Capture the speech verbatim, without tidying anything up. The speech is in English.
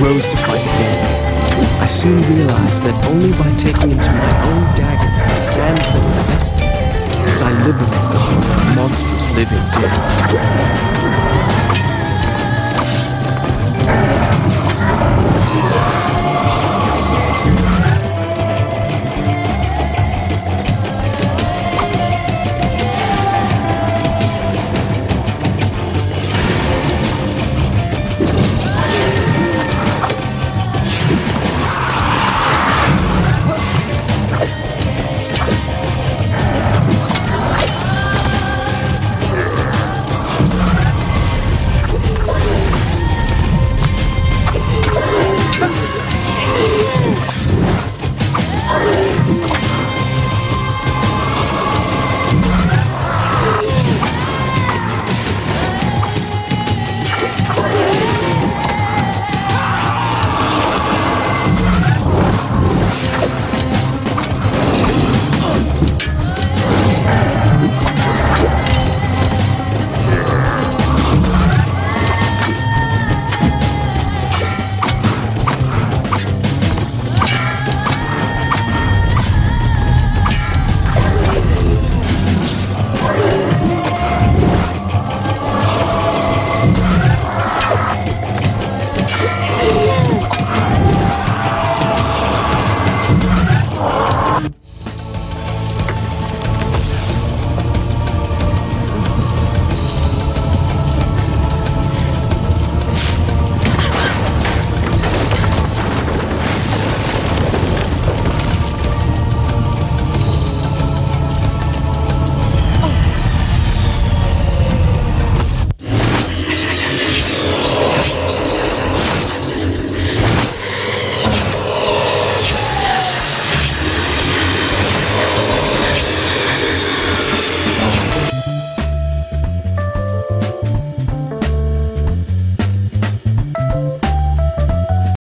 rose to fight again. I soon realized that only by taking into my own dagger the sands that possessed me, could I liberate them from the monstrous living death.